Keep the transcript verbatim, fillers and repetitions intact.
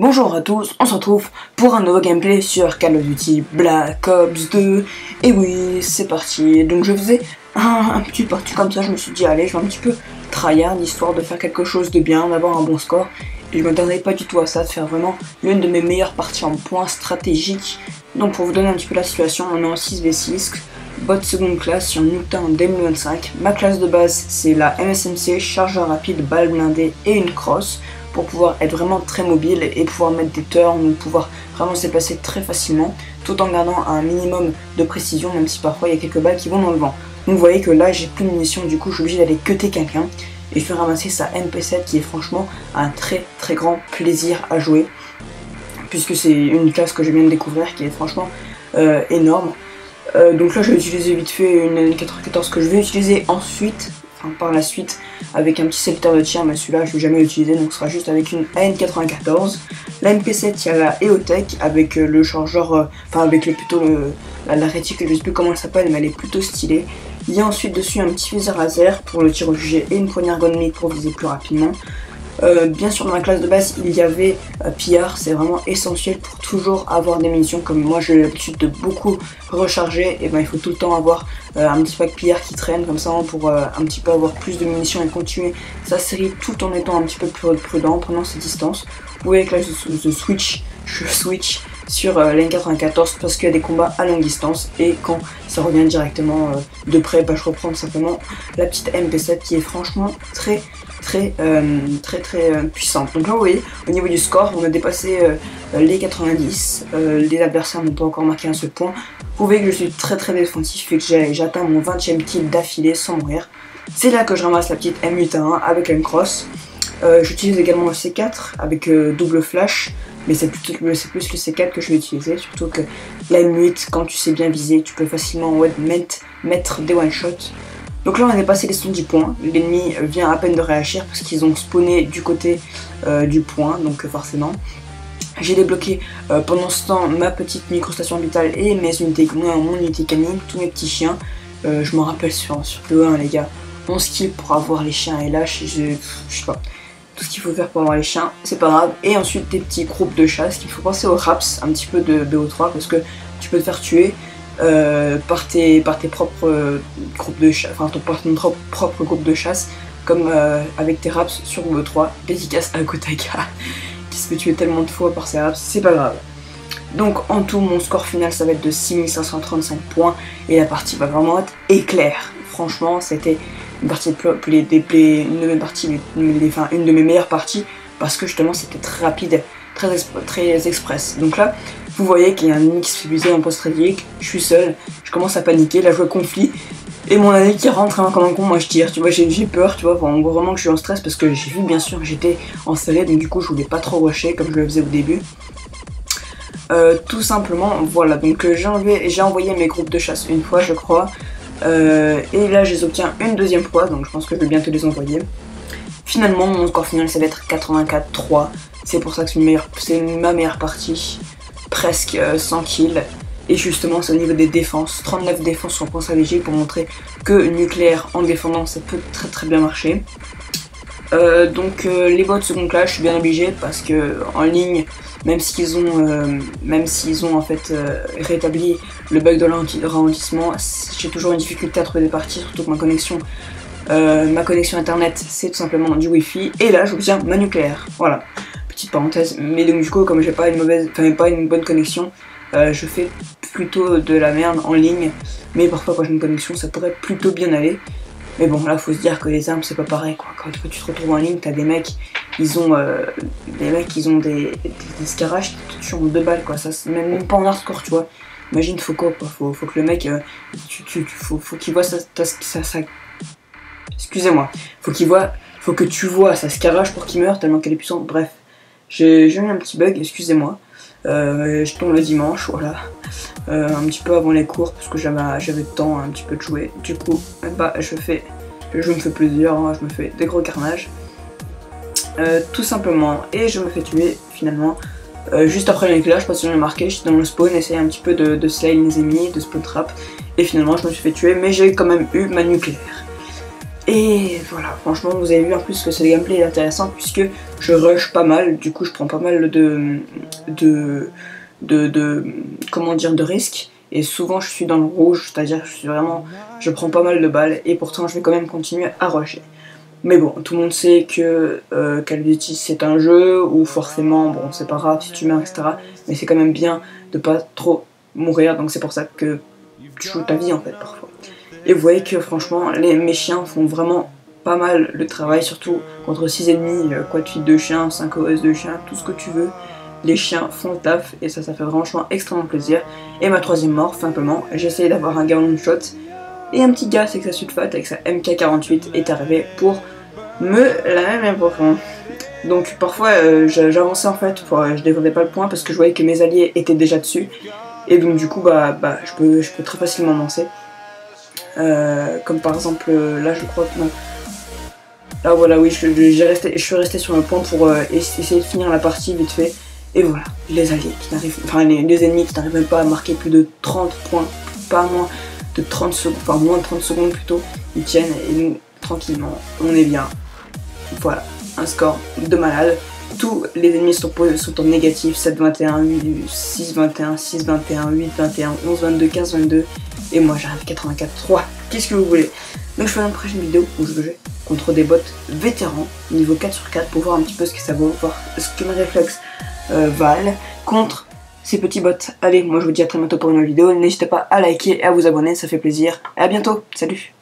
Bonjour à tous, on se retrouve pour un nouveau gameplay sur Call of Duty Black Ops deux. Et oui, c'est parti. Donc je faisais un, un petit parti comme ça, je me suis dit allez, je vais un petit peu tryhard, histoire de faire quelque chose de bien, d'avoir un bon score. Et je m'attendais pas du tout à ça, de faire vraiment l'une de mes meilleures parties en points stratégiques. Donc pour vous donner un petit peu la situation, on est en six v six, bot seconde classe sur M U T A un deux mille vingt-cinq. Ma classe de base c'est la M S M C, chargeur rapide, balle blindée et une crosse, pour pouvoir être vraiment très mobile et pouvoir mettre des turns, pouvoir vraiment se déplacer très facilement, tout en gardant un minimum de précision, même si parfois il y a quelques balles qui vont dans le vent. Donc vous voyez que là j'ai plus de munitions, du coup je suis obligé d'aller cutter quelqu'un, et faire ramasser sa M P sept qui est franchement un très très grand plaisir à jouer, puisque c'est une classe que je viens de découvrir qui est franchement euh, énorme. Euh, donc là je vais utiliser vite fait une A N quatre-vingt-quatorze que je vais utiliser ensuite, Hein, par la suite avec un petit secteur de tir, mais celui-là je ne vais jamais l'utiliser, donc ce sera juste avec une A N quatre-vingt-quatorze. La M P sept, il y a la Eotech avec euh, le chargeur, euh, enfin avec le, plutôt le, la, la réticule, je ne sais plus comment elle s'appelle, mais elle est plutôt stylée. Il y a ensuite dessus un petit viseur laser pour le tir au jugé et une poignée ergonomique pour viser plus rapidement. Euh, bien sûr, dans la classe de base il y avait euh, pillard, c'est vraiment essentiel pour toujours avoir des munitions. Comme moi j'ai l'habitude de beaucoup recharger, et ben il faut tout le temps avoir euh, un petit pack pillard qui traîne comme ça, hein, pour euh, un petit peu avoir plus de munitions et continuer sa série tout en étant un petit peu plus prudent, prenant ses distances. Vous voyez que là je, je switch, je switch sur euh, la N quatre-vingt-quatorze parce qu'il y a des combats à longue distance, et quand ça revient directement euh, de près, bah, je reprends simplement la petite M P sept qui est franchement très très euh, très très euh, puissante. Donc là vous voyez au niveau du score on a dépassé euh, les quatre-vingt-dix, euh, les adversaires n'ont pas encore marqué à ce point. Vous voyez que je suis très très défensif et que j'atteins mon vingtième kill d'affilée sans mourir. C'est là que je ramasse la petite M U T A un avec la crosse. Euh, j'utilise également le C quatre avec euh, double flash, mais c'est plus le C quatre que je vais utiliser, surtout que la M huit, quand tu sais bien viser, tu peux facilement ouais, mettre, mettre des one shots. Donc là on a dépassé les soixante-dix points, l'ennemi vient à peine de réagir parce qu'ils ont spawné du côté euh, du point, donc forcément. J'ai débloqué euh, pendant ce temps ma petite microstation vitale et mes unités, mon, mon unité canine, tous mes petits chiens. Euh, je m'en rappelle sur, sur le un, les gars, on skip pour avoir les chiens, et là je, je, je sais pas. Tout ce qu'il faut faire pour avoir les chiens, c'est pas grave. Et ensuite des petits groupes de chasse qu'il faut penser aux raps, un petit peu de B O trois, parce que tu peux te faire tuer euh, par, tes, par tes propres groupes de chasse, enfin ton, ton propre, propre groupe de chasse, comme euh, avec tes raps sur B O trois, dédicace à Kotaka, qui se fait tuer tellement de fois par ses raps, c'est pas grave. Donc en tout mon score final ça va être de six mille cinq cent trente-cinq points, et la partie va vraiment être éclair. Franchement c'était une partie des, des, des, une de mes parties, des, des, enfin, une de mes meilleures parties, parce que justement c'était très rapide, très, exp très express. Donc là vous voyez qu'il y a un ennemi qui se fait buser en post stratégique, je suis seul, je commence à paniquer, là je vois conflit, et mon année qui rentre hein, comme un con, moi je tire, tu vois, j'ai peur, tu vois, enfin, vraiment que je suis en stress, parce que j'ai vu bien sûr j'étais en serré, donc du coup je voulais pas trop rusher comme je le faisais au début. Euh, tout simplement, voilà, donc j'ai envoyé mes groupes de chasse une fois je crois. Euh, et là je les obtiens une deuxième fois, donc je pense que je vais bientôt les envoyer. Finalement mon score final ça va être quatre-vingt-quatre trois, c'est pour ça que c'est ma meilleure partie, presque euh, cent kills. Et justement c'est au niveau des défenses, trente-neuf défenses sur point stratégique pour montrer que nucléaire en défendant ça peut très très bien marcher. Euh, donc euh, les bots seconde classe je suis bien obligé, parce que en ligne, même s'ils ont, euh, même s'ils ont en fait euh, rétabli le bug de ralentissement, j'ai toujours une difficulté à trouver des parties, surtout que ma connexion, euh, ma connexion internet, c'est tout simplement du wifi. Et là, j'obtiens ma nucléaire. Voilà, petite parenthèse. Mais donc du coup, comme j'ai pas une mauvaise, enfin pas une bonne connexion, euh, je fais plutôt de la merde en ligne. Mais parfois, quand j'ai une connexion, ça pourrait plutôt bien aller. Mais bon, là, faut se dire que les armes, c'est pas pareil, quoi. Quand tu te retrouves en ligne, t'as des mecs, ils ont euh, des mecs, ils ont des, des, des scarages qui te tuent en deux balles, quoi. Ça, même, même pas en hardcore, tu vois. Imagine, faut quoi, quoi. Faut, faut que le mec, euh, tu, tu, faut, faut qu'il voit ça, ça, ça... Excusez-moi. Faut qu'il voit, faut que tu vois sa scarage pour qu'il meure tellement qu'elle est puissante. Bref, j'ai eu un petit bug, excusez-moi. Euh, je tombe le dimanche, voilà, euh, un petit peu avant les cours parce que j'avais j'avais le temps un petit peu de jouer. Du coup, bah, je fais, je me fais plaisir, hein, je me fais des gros carnages, euh, tout simplement, et je me fais tuer finalement. Euh, juste après le nucléaire, je pense que j'ai marqué, j'étais dans le spawn, essayé un petit peu de, de slay les ennemis, de spawn trap, et finalement je me suis fait tuer, mais j'ai quand même eu ma nucléaire. Et voilà, franchement vous avez vu en plus que ce gameplay est intéressant puisque je rush pas mal, du coup je prends pas mal de, de, de, de comment dire, de risques. Et souvent je suis dans le rouge, c'est-à-dire que je suis vraiment, je prends pas mal de balles et pourtant je vais quand même continuer à rusher. Mais bon, tout le monde sait que euh, Call of Duty c'est un jeu où forcément, bon c'est pas grave si tu meurs et cetera. Mais c'est quand même bien de pas trop mourir, donc c'est pour ça que tu joues ta vie en fait parfois. Et vous voyez que franchement, les, mes chiens font vraiment pas mal le travail, surtout contre six ennemis, quad feed de chiens, cinq O S de chiens, tout ce que tu veux. Les chiens font le taf et ça, ça fait franchement extrêmement plaisir. Et ma troisième mort, simplement, j'essayais d'avoir un gars one shot et un petit gars, c'est que ça sulfate avec sa M K quarante-huit est arrivé pour me la même profond. Donc parfois euh, j'avançais en fait, pour, euh, je défendais pas le point parce que je voyais que mes alliés étaient déjà dessus et donc du coup bah, bah je peux je peux très facilement lancer. Euh, comme par exemple là je crois que non. Là voilà oui je, j'ai resté, je suis resté sur le point pour euh, essayer de finir la partie vite fait. Et voilà, les alliés qui n'arrivent, enfin les, les ennemis qui n'arrivent même pas à marquer plus de trente points, pas moins de trente secondes, enfin moins de trente secondes plutôt, ils tiennent et nous tranquillement, on est bien. Voilà, un score de malade. Tous les ennemis sont, sont en négatif, sept vingt-et-un, six vingt-et-un, six vingt-et-un, huit vingt-et-un, onze vingt-deux, quinze vingt-deux. Et moi j'arrive quatre-vingt-quatre trois, qu'est-ce que vous voulez? Donc je fais une prochaine vidéo où je vais contre des bots vétérans, niveau quatre sur quatre, pour voir un petit peu ce que ça vaut, voir ce que mes réflexes euh, valent contre ces petits bots. Allez, moi je vous dis à très bientôt pour une nouvelle vidéo, n'hésitez pas à liker et à vous abonner, ça fait plaisir, et à bientôt, salut!